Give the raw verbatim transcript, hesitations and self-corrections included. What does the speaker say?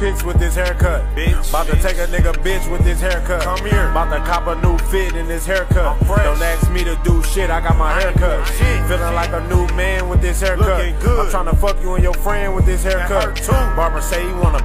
Bitch with this haircut, bitch. About to bitch. Take a nigga bitch with this haircut. Come here. About to cop a new fit in this haircut. Don't ask me to do shit, I got my haircut. Feeling shit. Like a new man with this haircut. I'm trying to fuck you and your friend with this haircut. Barber say he wanna